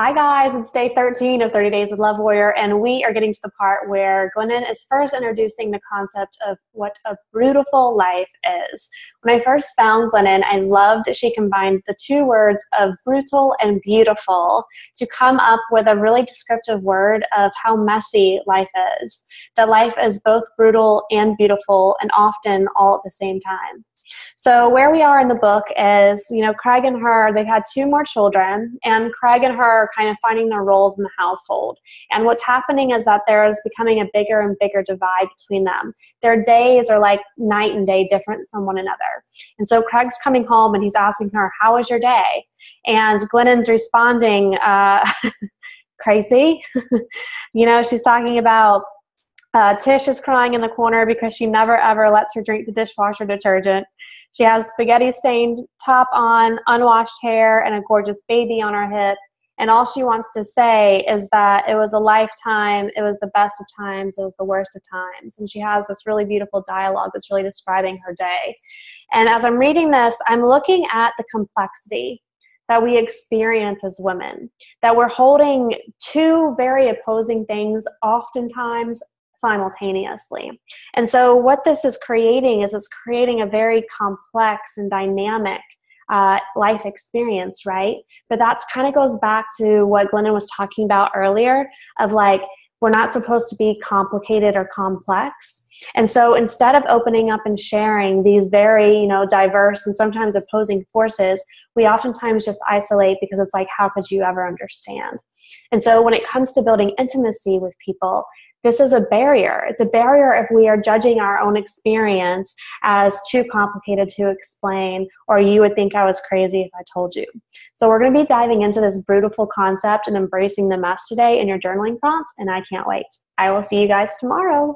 Hi guys, it's day 13 of 30 Days with Love Warrior, and we are getting to the part where Glennon is first introducing the concept of what a beautiful life is. When I first found Glennon, I loved that she combined the two words of brutal and beautiful to come up with a really descriptive word of how messy life is. That life is both brutal and beautiful, and often all at the same time. So where we are in the book is, Craig and her, they've had two more children, and Craig and her are kind of finding their roles in the household. And what's happening is that there is becoming a bigger and bigger divide between them. Their days are like night and day different from one another. And so Craig's coming home and he's asking her, "How was your day?" And Glennon's responding, crazy. She's talking about Tish is crying in the corner because she never ever lets her drink the dishwasher detergent. She has spaghetti-stained top on, unwashed hair, and a gorgeous baby on her hip. And all she wants to say is that it was a lifetime, it was the best of times, it was the worst of times. And she has this really beautiful dialogue that's really describing her day. And as I'm reading this, I'm looking at the complexity that we experience as women, that we're holding two very opposing things oftentimes simultaneously. And so what this is creating is it's creating a very complex and dynamic life experience, right? But that kind of goes back to what Glennon was talking about earlier of like, we're not supposed to be complicated or complex. And so instead of opening up and sharing these very, diverse and sometimes opposing forces, we oftentimes just isolate because it's like, how could you ever understand? And so when it comes to building intimacy with people, this is a barrier. It's a barrier if we are judging our own experience as too complicated to explain, or you would think I was crazy if I told you. So we're going to be diving into this beautiful concept and embracing the mess today in your journaling prompt, and I can't wait. I will see you guys tomorrow.